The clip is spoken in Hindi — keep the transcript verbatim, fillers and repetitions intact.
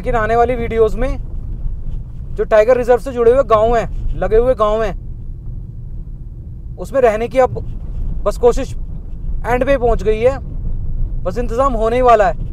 लेकिन आने वाली वीडियोस में जो टाइगर रिजर्व से जुड़े हुए गांव हैं, लगे हुए गांव हैं, उसमें रहने की अब बस कोशिश एंड पे पहुंच गई है, बस इंतज़ाम होने ही वाला है।